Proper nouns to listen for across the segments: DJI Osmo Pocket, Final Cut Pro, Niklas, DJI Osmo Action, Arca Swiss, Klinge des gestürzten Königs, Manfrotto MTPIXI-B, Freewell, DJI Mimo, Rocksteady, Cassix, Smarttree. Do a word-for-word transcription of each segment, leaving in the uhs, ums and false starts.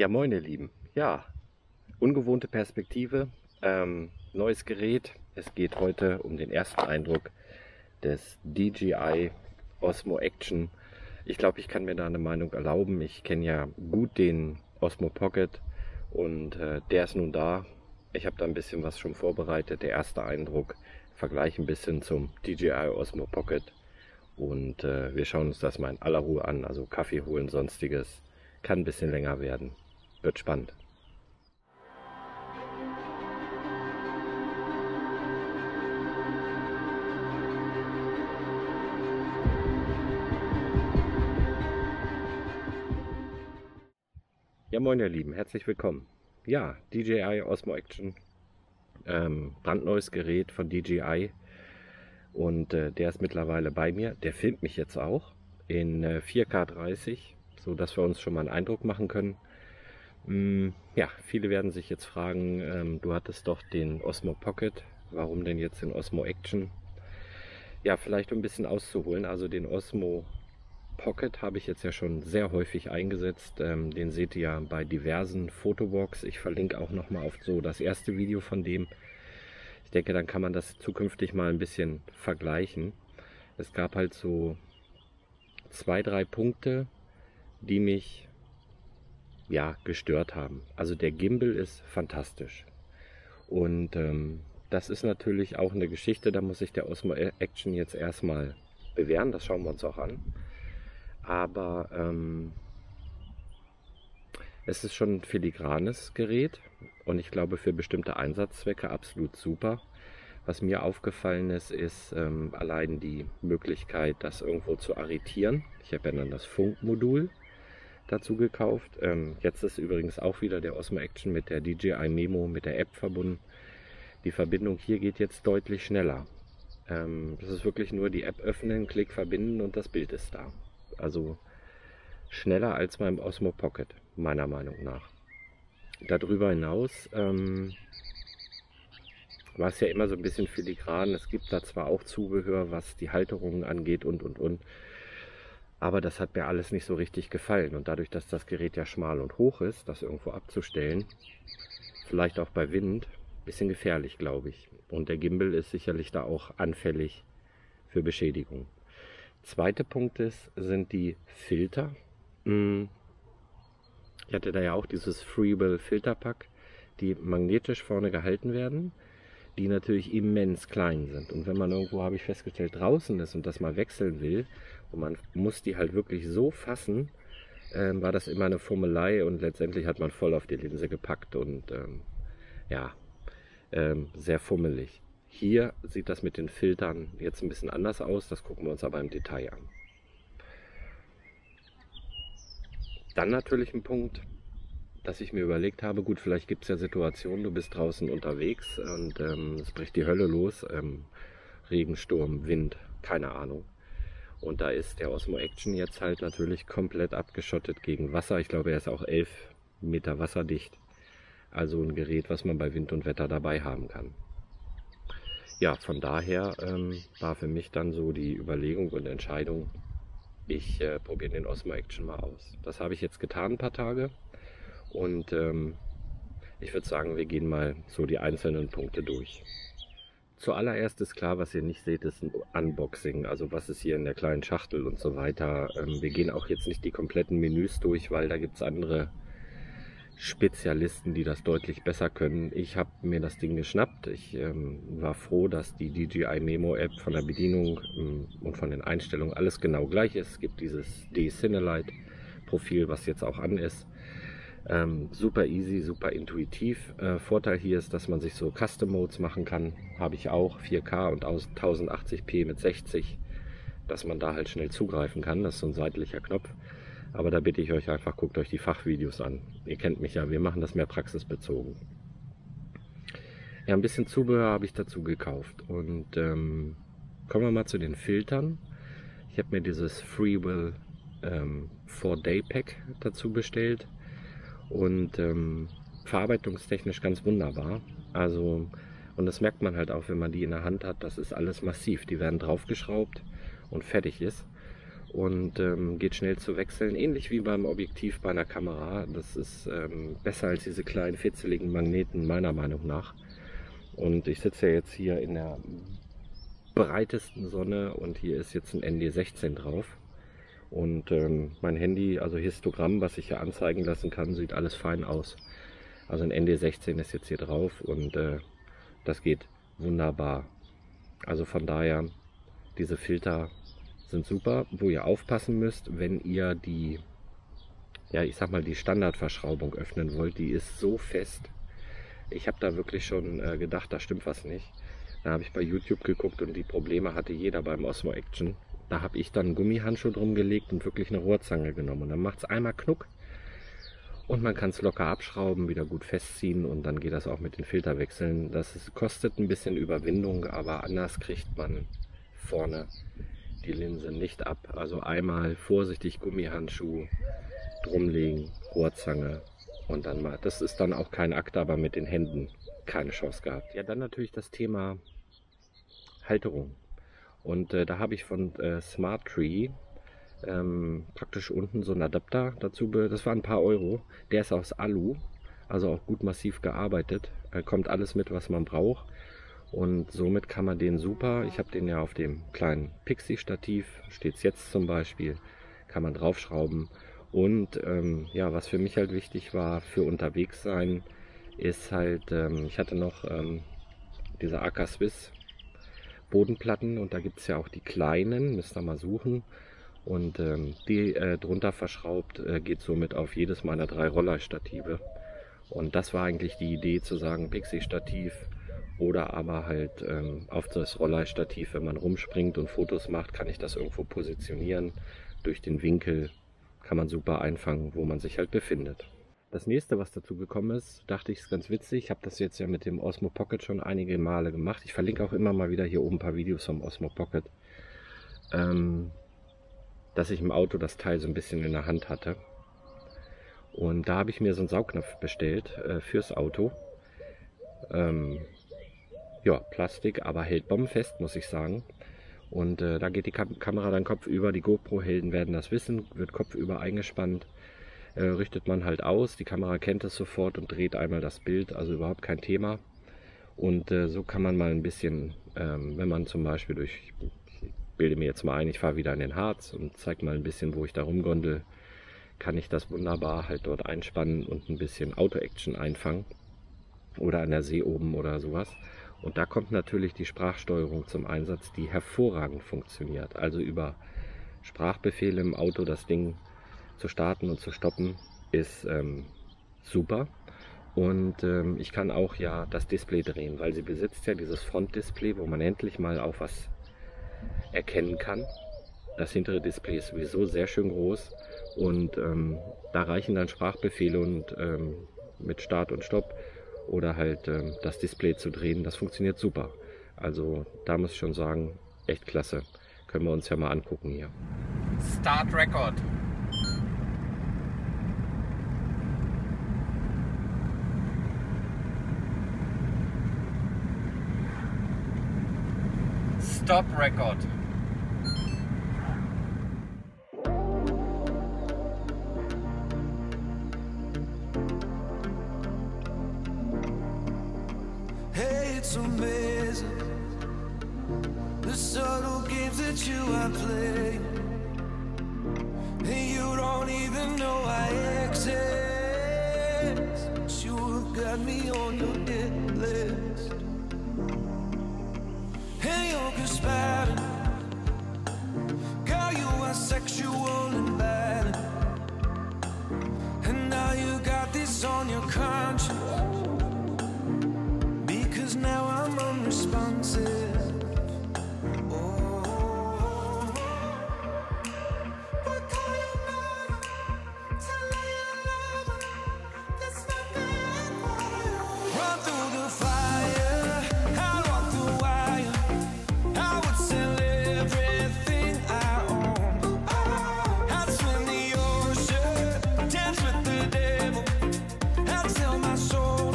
Ja, moin ihr Lieben. Ja, ungewohnte Perspektive, ähm, neues Gerät. Es geht heute um den ersten Eindruck des D J I Osmo Action. Ich glaube, ich kann mir da eine Meinung erlauben. Ich kenne ja gut den Osmo Pocket und äh, der ist nun da. Ich habe da ein bisschen was schon vorbereitet. Der erste Eindruck, Vergleich ein bisschen zum D J I Osmo Pocket. Und äh, wir schauen uns das mal in aller Ruhe an. Also Kaffee holen, sonstiges. Kann ein bisschen länger werden. Wird spannend. Ja, moin ihr Lieben, herzlich willkommen. Ja, D J I Osmo Action, ähm, brandneues Gerät von D J I und äh, der ist mittlerweile bei mir. Der filmt mich jetzt auch in äh, vier K dreißig, so dass wir uns schon mal einen Eindruck machen können. Ja, viele werden sich jetzt fragen, ähm, du hattest doch den Osmo Pocket, warum denn jetzt den Osmo Action? Ja, vielleicht um ein bisschen auszuholen, also den Osmo Pocket habe ich jetzt ja schon sehr häufig eingesetzt, ähm, den seht ihr ja bei diversen Fotowalks, ich verlinke auch nochmal auf so das erste Video von dem. Ich denke, dann kann man das zukünftig mal ein bisschen vergleichen. Es gab halt so zwei, drei Punkte, die mich... ja, gestört haben. Also der Gimbal ist fantastisch und ähm, das ist natürlich auch eine Geschichte, da muss sich der Osmo Action jetzt erstmal bewähren, das schauen wir uns auch an, aber ähm, es ist schon ein filigranes Gerät und ich glaube für bestimmte Einsatzzwecke absolut super. Was mir aufgefallen ist, ist ähm, allein die Möglichkeit, das irgendwo zu arretieren. Ich habe ja dann das Funkmodul dazu gekauft. Ähm, jetzt ist übrigens auch wieder der Osmo Action mit der D J I Mimo, mit der App verbunden. Die Verbindung hier geht jetzt deutlich schneller. Ähm, das ist wirklich nur die App öffnen, Klick verbinden und das Bild ist da. Also schneller als beim Osmo Pocket, meiner Meinung nach. Darüber hinaus ähm, war es ja immer so ein bisschen filigran. Es gibt da zwar auch Zubehör, was die Halterungen angeht und und und. Aber das hat mir alles nicht so richtig gefallen und dadurch, dass das Gerät ja schmal und hoch ist, das irgendwo abzustellen, vielleicht auch bei Wind, ein bisschen gefährlich, glaube ich. Und der Gimbal ist sicherlich da auch anfällig für Beschädigung. Zweiter Punkt ist, sind die Filter. Ich hatte da ja auch dieses Freewell Filterpack, die magnetisch vorne gehalten werden, die natürlich immens klein sind. Und wenn man irgendwo, habe ich festgestellt, draußen ist und das mal wechseln will, und man muss die halt wirklich so fassen, ähm, war das immer eine Fummelei und letztendlich hat man voll auf die Linse gepackt und ähm, ja, ähm, sehr fummelig. Hier sieht das mit den Filtern jetzt ein bisschen anders aus, das gucken wir uns aber im Detail an. Dann natürlich ein Punkt, dass ich mir überlegt habe, gut, vielleicht gibt es ja Situationen, du bist draußen unterwegs und ähm, es bricht die Hölle los, ähm, Regen, Sturm, Wind, keine Ahnung. Und da ist der Osmo Action jetzt halt natürlich komplett abgeschottet gegen Wasser. Ich glaube, er ist auch elf Meter wasserdicht. Also ein Gerät, was man bei Wind und Wetter dabei haben kann. Ja, von daher ähm, war für mich dann so die Überlegung und Entscheidung, ich äh, probiere den Osmo Action mal aus. Das habe ich jetzt getan ein paar Tage. Und ähm, ich würde sagen, wir gehen mal so die einzelnen Punkte durch. Zuallererst ist klar, was ihr nicht seht, ist ein Unboxing, also was ist hier in der kleinen Schachtel und so weiter. Ähm, wir gehen auch jetzt nicht die kompletten Menüs durch, weil da gibt es andere Spezialisten, die das deutlich besser können. Ich habe mir das Ding geschnappt. Ich ähm, war froh, dass die D J I Mimo App von der Bedienung ähm, und von den Einstellungen alles genau gleich ist. Es gibt dieses D-Cinelight Profil, was jetzt auch an ist. Ähm, super easy, super intuitiv. Äh, Vorteil hier ist, dass man sich so Custom Modes machen kann. Habe ich auch, vier K und tausendachtzig p mit sechzig, dass man da halt schnell zugreifen kann. Das ist so ein seitlicher Knopf. Aber da bitte ich euch einfach, guckt euch die Fachvideos an. Ihr kennt mich ja, wir machen das mehr praxisbezogen. Ja, ein bisschen Zubehör habe ich dazu gekauft. Und ähm, kommen wir mal zu den Filtern. Ich habe mir dieses Freewell ähm, four day pack dazu bestellt. Und ähm, verarbeitungstechnisch ganz wunderbar. Also, und das merkt man halt auch, wenn man die in der Hand hat, das ist alles massiv. Die werden draufgeschraubt und fertig ist. und ähm, geht schnell zu wechseln, ähnlich wie beim Objektiv bei einer Kamera. Das ist ähm, besser als diese kleinen fitzeligen Magneten meiner Meinung nach. Und ich sitze ja jetzt hier in der breitesten Sonne und hier ist jetzt ein N D sechzehn drauf. Und ähm, mein Handy, also Histogramm, was ich hier anzeigen lassen kann, sieht alles fein aus. Also ein N D sechzehn ist jetzt hier drauf und äh, das geht wunderbar. Also von daher, diese Filter sind super, wo ihr aufpassen müsst, wenn ihr die, ja ich sag mal, die Standardverschraubung öffnen wollt, die ist so fest. Ich habe da wirklich schon äh, gedacht, da stimmt was nicht. Da habe ich bei YouTube geguckt und die Probleme hatte jeder beim Osmo Action. Da habe ich dann einen Gummihandschuh drum gelegt und wirklich eine Rohrzange genommen. Und dann macht es einmal Knuck und man kann es locker abschrauben, wieder gut festziehen und dann geht das auch mit den Filterwechseln. Das ist, kostet ein bisschen Überwindung, aber anders kriegt man vorne die Linse nicht ab. Also einmal vorsichtig Gummihandschuh drumlegen, Rohrzange und dann mal. Das ist dann auch kein Akt, aber mit den Händen keine Chance gehabt. Ja, dann natürlich das Thema Halterung. Und äh, da habe ich von äh, Smarttree ähm, praktisch unten so einen Adapter dazu, das war ein paar Euro. Der ist aus Alu, also auch gut massiv gearbeitet. Da kommt alles mit, was man braucht. Und somit kann man den super, ich habe den ja auf dem kleinen Pixie-Stativ, steht es jetzt zum Beispiel, kann man draufschrauben. Und ähm, ja, was für mich halt wichtig war für unterwegs sein, ist halt, ähm, ich hatte noch ähm, diese Arca Swiss Bodenplatten und da gibt es ja auch die kleinen, müsst ihr mal suchen, und ähm, die äh, drunter verschraubt äh, geht somit auf jedes meiner drei Rollei-Stative. Und das war eigentlich die Idee, zu sagen Pixie-Stativ oder aber halt ähm, auf das Rollei-Stativ, wenn man rumspringt und Fotos macht, kann ich das irgendwo positionieren. Durch den Winkel kann man super einfangen, wo man sich halt befindet. Das nächste, was dazu gekommen ist, dachte ich, ist ganz witzig. Ich habe das jetzt ja mit dem Osmo Pocket schon einige Male gemacht. Ich verlinke auch immer mal wieder hier oben ein paar Videos vom Osmo Pocket. Ähm, dass ich im Auto das Teil so ein bisschen in der Hand hatte. Und da habe ich mir so einen Saugnapf bestellt äh, fürs Auto. Ähm, ja, Plastik, aber hält bombenfest, muss ich sagen. Und äh, da geht die Kam- Kamera dann kopfüber. Die GoPro-Helden werden das wissen, wird kopfüber eingespannt. Richtet man halt aus, die Kamera kennt es sofort und dreht einmal das Bild, also überhaupt kein Thema. Und äh, so kann man mal ein bisschen, ähm, wenn man zum Beispiel durch, ich bilde mir jetzt mal ein, ich fahre wieder in den Harz und zeige mal ein bisschen, wo ich da rumgondel, kann ich das wunderbar halt dort einspannen und ein bisschen Auto-Action einfangen oder an der See oben oder sowas. Und da kommt natürlich die Sprachsteuerung zum Einsatz, die hervorragend funktioniert, also über Sprachbefehle im Auto das Ding zu starten und zu stoppen ist ähm, super. Und ähm, ich kann auch ja das Display drehen, weil sie besitzt ja dieses Frontdisplay, wo man endlich mal auch was erkennen kann. Das hintere Display ist sowieso sehr schön groß und ähm, da reichen dann Sprachbefehle und ähm, mit Start und Stopp oder halt ähm, das Display zu drehen. Das funktioniert super. Also da muss ich schon sagen, echt klasse. Können wir uns ja mal angucken hier. Start Record. Stop Record. Hey, it's amazing the subtle games that you are playing, and you don't even know I exist. You've got me on your hit list. Hey, you're conspiring. Girl, you are sexual and bad. And now you got this on your conscience. Because now I'm unresponsive. So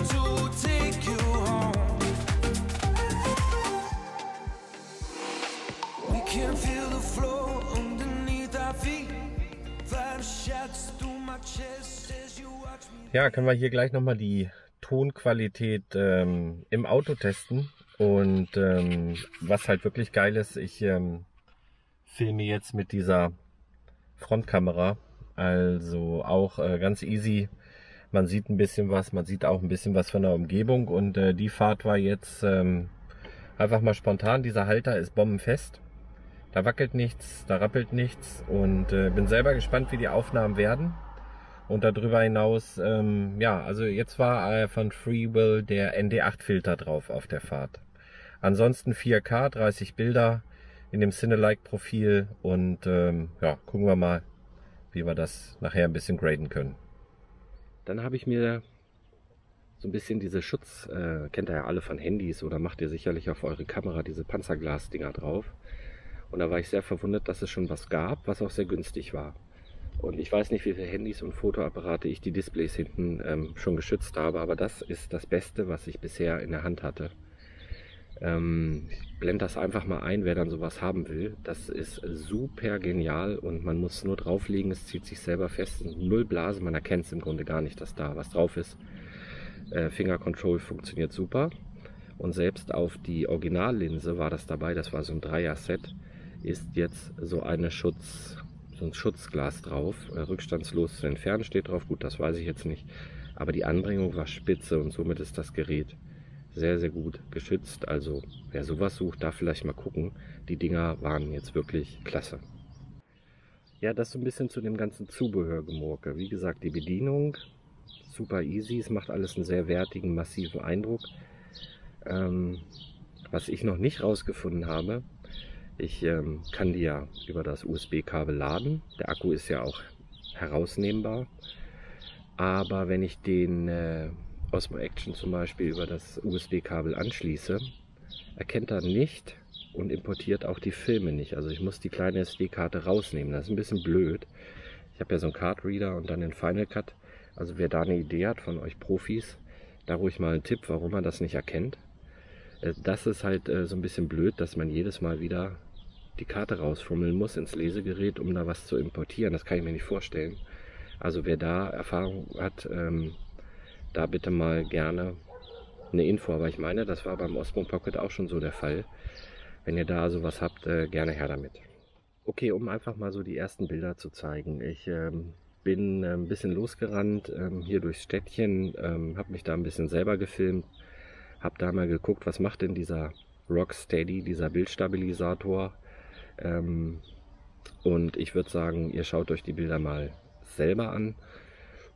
Ja, können wir hier gleich nochmal die Tonqualität ähm, im Auto testen. Und ähm, was halt wirklich geil ist, ich ähm, filme jetzt mit dieser Frontkamera. Also auch äh, ganz easy. Man sieht ein bisschen was, man sieht auch ein bisschen was von der Umgebung. Und äh, die Fahrt war jetzt ähm, einfach mal spontan. Dieser Halter ist bombenfest. Da wackelt nichts, da rappelt nichts. Und äh, bin selber gespannt, wie die Aufnahmen werden. Und darüber hinaus, ähm, ja, also jetzt war äh, von Freewell der N D acht Filter drauf auf der Fahrt. Ansonsten vier K, dreißig Bilder in dem Cine-Like-Profil. Und ähm, ja, gucken wir mal, wie wir das nachher ein bisschen graden können. Dann habe ich mir so ein bisschen diese Schutz, äh, kennt ihr ja alle von Handys oder macht ihr sicherlich auf eure Kamera diese Panzerglas-Dinger drauf. Und da war ich sehr verwundert, dass es schon was gab, was auch sehr günstig war. Und ich weiß nicht, wie viele Handys und Fotoapparate ich die Displays hinten ähm, schon geschützt habe, aber das ist das Beste, was ich bisher in der Hand hatte. Ähm, ich blende das einfach mal ein, wer dann sowas haben will. Das ist super genial und man muss nur drauflegen, es zieht sich selber fest. Null Blase, man erkennt es im Grunde gar nicht, dass da was drauf ist. Äh, Finger Control funktioniert super. Und selbst auf die Originallinse war das dabei, das war so ein Dreier-Set, ist jetzt so eine Schutz... so ein Schutzglas drauf, rückstandslos zu entfernen steht drauf, gut, das weiß ich jetzt nicht, aber die Anbringung war spitze und somit ist das Gerät sehr, sehr gut geschützt, also wer sowas sucht, darf vielleicht mal gucken, die Dinger waren jetzt wirklich klasse. Ja, das so ein bisschen zu dem ganzen Zubehörgemurke, wie gesagt, die Bedienung, super easy, es macht alles einen sehr wertigen, massiven Eindruck. Ähm, was ich noch nicht rausgefunden habe, ich ähm, kann die ja über das U S B-Kabel laden. Der Akku ist ja auch herausnehmbar. Aber wenn ich den äh, Osmo Action zum Beispiel über das U S B-Kabel anschließe, erkennt er nicht und importiert auch die Filme nicht. Also ich muss die kleine S D-Karte rausnehmen. Das ist ein bisschen blöd. Ich habe ja so einen Card-Reader und dann den Final Cut. Also wer da eine Idee hat von euch Profis, da ruhig mal einen Tipp, warum man das nicht erkennt. Äh, das ist halt äh, so ein bisschen blöd, dass man jedes Mal wieder die Karte rausfummeln muss ins Lesegerät, um da was zu importieren. Das kann ich mir nicht vorstellen. Also wer da Erfahrung hat, ähm, da bitte mal gerne eine Info. Aber ich meine, das war beim Osmo Pocket auch schon so der Fall. Wenn ihr da sowas habt, äh, gerne her damit. Okay, um einfach mal so die ersten Bilder zu zeigen. Ich ähm, bin äh, ein bisschen losgerannt, ähm, hier durchs Städtchen, ähm, habe mich da ein bisschen selber gefilmt, habe da mal geguckt, was macht denn dieser Rocksteady, dieser Bildstabilisator. Ähm, und ich würde sagen, ihr schaut euch die Bilder mal selber an.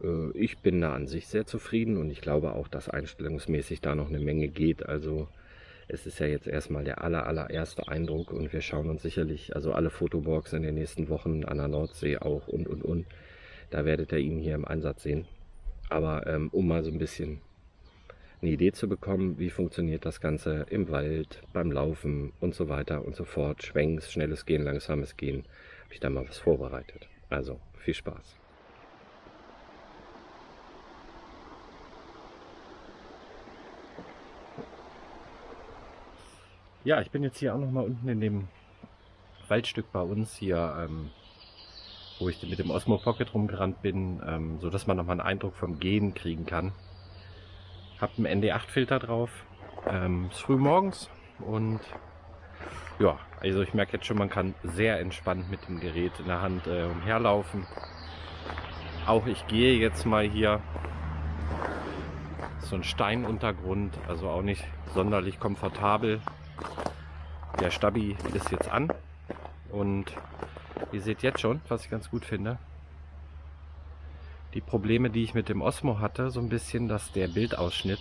Äh, ich bin da an sich sehr zufrieden und ich glaube auch, dass einstellungsmäßig da noch eine Menge geht. Also es ist ja jetzt erstmal der aller, allererste Eindruck und wir schauen uns sicherlich, also alle Fotobox in den nächsten Wochen an der Nordsee auch und und und. Da werdet ihr ihn hier im Einsatz sehen. Aber ähm, um mal so ein bisschen eine Idee zu bekommen, wie funktioniert das Ganze im Wald, beim Laufen und so weiter und so fort. Schwenks, schnelles Gehen, langsames Gehen, habe ich da mal was vorbereitet. Also viel Spaß. Ja, ich bin jetzt hier auch nochmal unten in dem Waldstück bei uns hier, ähm, wo ich mit dem Osmo Pocket rumgerannt bin, ähm, sodass man nochmal einen Eindruck vom Gehen kriegen kann. Hab einen N D acht Filter drauf, ähm, ist früh morgens und ja, also ich merke jetzt schon, man kann sehr entspannt mit dem Gerät in der Hand äh, umherlaufen. Auch ich gehe jetzt mal hier, so ein Steinuntergrund, also auch nicht sonderlich komfortabel. Der Stabi ist jetzt an und ihr seht jetzt schon, was ich ganz gut finde, die Probleme, die ich mit dem Osmo hatte, so ein bisschen, dass der Bildausschnitt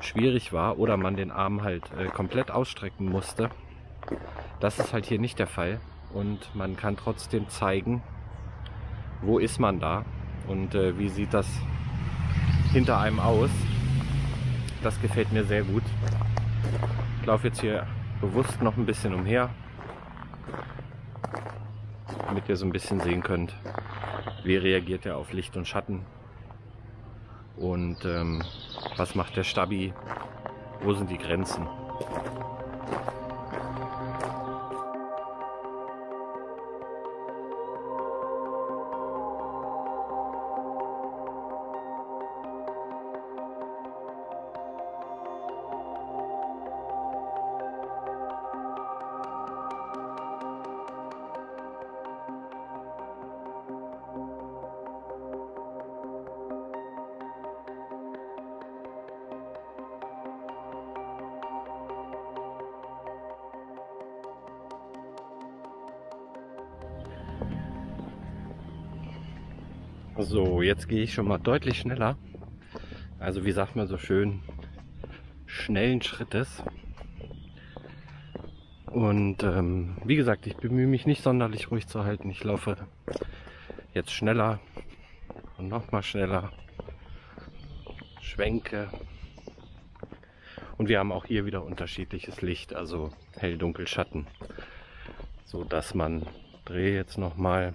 schwierig war oder man den Arm halt äh, komplett ausstrecken musste. Das ist halt hier nicht der Fall und man kann trotzdem zeigen, wo ist man da und äh, wie sieht das hinter einem aus. Das gefällt mir sehr gut. Ich laufe jetzt hier bewusst noch ein bisschen umher, damit ihr so ein bisschen sehen könnt, wie reagiert er auf Licht und Schatten und ähm, was macht der Stabi, wo sind die Grenzen. So, jetzt gehe ich schon mal deutlich schneller. Also wie sagt man so schön, schnellen Schrittes. Und ähm, wie gesagt, ich bemühe mich nicht sonderlich ruhig zu halten. Ich laufe jetzt schneller und nochmal schneller, schwenke. Und wir haben auch hier wieder unterschiedliches Licht, also hell, dunkel, Schatten, so dass man, drehe jetzt nochmal,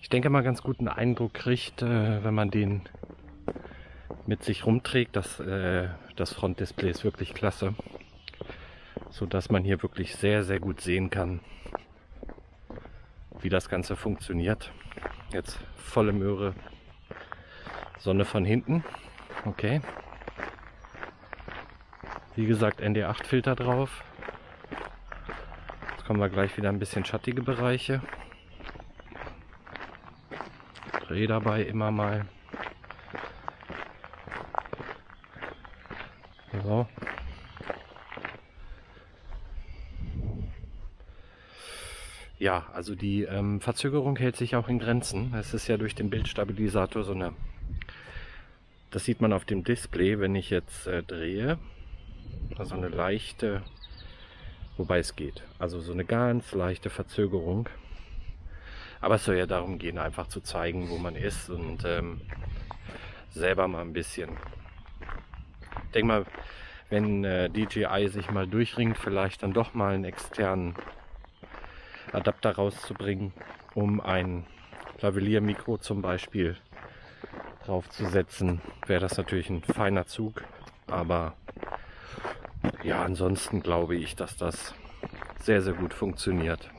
ich denke mal ganz guten Eindruck kriegt, wenn man den mit sich rumträgt. Das, das Frontdisplay ist wirklich klasse, so dass man hier wirklich sehr, sehr gut sehen kann, wie das Ganze funktioniert. Jetzt volle Möhre. Sonne von hinten, okay. Wie gesagt, N D acht Filter drauf. Jetzt kommen wir gleich wieder ein bisschen schattige Bereiche. Dreh dabei immer mal. So. Ja, also die ähm, Verzögerung hält sich auch in Grenzen. Es ist ja durch den Bildstabilisator so eine. Das sieht man auf dem Display, wenn ich jetzt äh, drehe, also eine leichte, wobei es geht, also so eine ganz leichte Verzögerung. Aber es soll ja darum gehen, einfach zu zeigen, wo man ist und ähm, selber mal ein bisschen. Ich denke mal, wenn äh, D J I sich mal durchringt, vielleicht dann doch mal einen externen Adapter rauszubringen, um ein Lavalier-Mikro zum Beispiel draufzusetzen, wäre das natürlich ein feiner Zug. Aber ja, ansonsten glaube ich, dass das sehr, sehr gut funktioniert.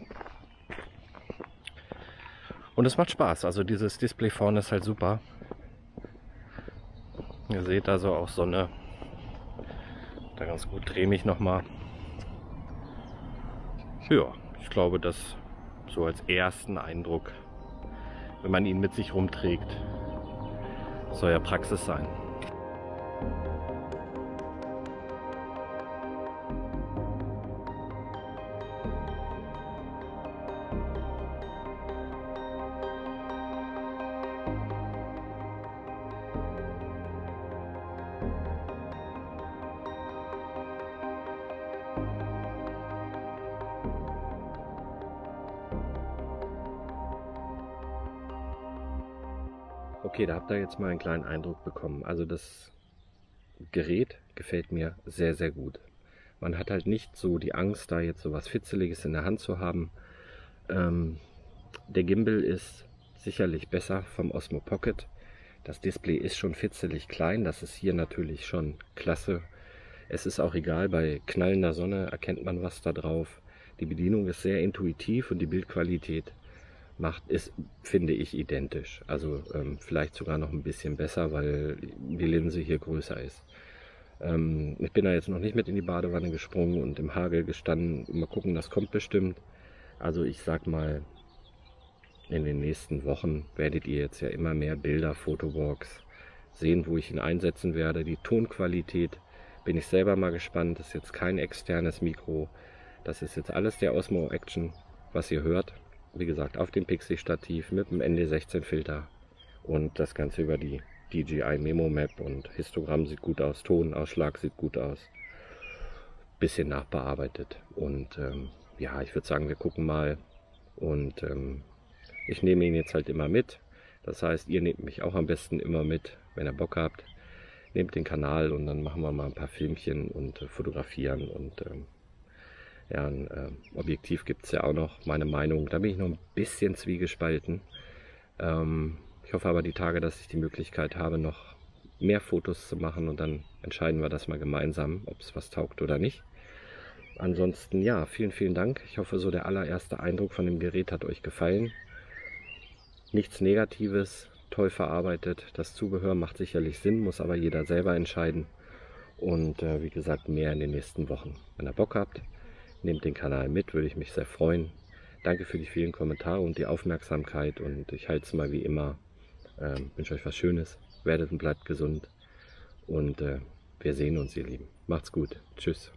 Und es macht Spaß. Also dieses Display vorne ist halt super. Ihr seht also auch Sonne. Da ganz gut, drehe mich nochmal. Ja, ich glaube, das so als ersten Eindruck, wenn man ihn mit sich rumträgt, soll ja Praxis sein. Okay, da habt ihr jetzt mal einen kleinen Eindruck bekommen. Also das Gerät gefällt mir sehr, sehr gut. Man hat halt nicht so die Angst, da jetzt so was Fitzeliges in der Hand zu haben. Ähm, der Gimbal ist sicherlich besser vom Osmo Pocket. Das Display ist schon fitzelig klein, das ist hier natürlich schon klasse. Es ist auch egal, bei knallender Sonne erkennt man was da drauf. Die Bedienung ist sehr intuitiv und die Bildqualität macht ist, finde ich, identisch. Also ähm, vielleicht sogar noch ein bisschen besser, weil die Linse hier größer ist. Ähm, ich bin da jetzt noch nicht mit in die Badewanne gesprungen und im Hagel gestanden. Mal gucken, das kommt bestimmt. Also ich sag mal, in den nächsten Wochen werdet ihr jetzt ja immer mehr Bilder, Fotowalks sehen, wo ich ihn einsetzen werde. Die Tonqualität bin ich selber mal gespannt. Das ist jetzt kein externes Mikro. Das ist jetzt alles der Osmo Action, was ihr hört. Wie gesagt, auf dem Pixie-Stativ mit dem N D sechzehn Filter und das Ganze über die D J I Mimo Map, und Histogramm sieht gut aus, Tonausschlag sieht gut aus, bisschen nachbearbeitet. Und ähm, ja, ich würde sagen, wir gucken mal, und ähm, ich nehme ihn jetzt halt immer mit. Das heißt, ihr nehmt mich auch am besten immer mit, wenn ihr Bock habt. Nehmt den Kanal und dann machen wir mal ein paar Filmchen und äh, fotografieren und ähm, ja, ein äh, Objektiv gibt es ja auch noch, meine Meinung. Da bin ich noch ein bisschen zwiegespalten. Ähm, ich hoffe aber die Tage, dass ich die Möglichkeit habe, noch mehr Fotos zu machen, und dann entscheiden wir das mal gemeinsam, ob es was taugt oder nicht. Ansonsten, ja, vielen, vielen Dank. Ich hoffe, so der allererste Eindruck von dem Gerät hat euch gefallen. Nichts Negatives, toll verarbeitet. Das Zubehör macht sicherlich Sinn, muss aber jeder selber entscheiden. Und äh, wie gesagt, mehr in den nächsten Wochen. Wenn ihr Bock habt, nehmt den Kanal mit, würde ich mich sehr freuen. Danke für die vielen Kommentare und die Aufmerksamkeit, und ich halte es mal wie immer. Ähm, wünsche euch was Schönes, werdet und bleibt gesund, und äh, wir sehen uns, ihr Lieben. Macht's gut, tschüss.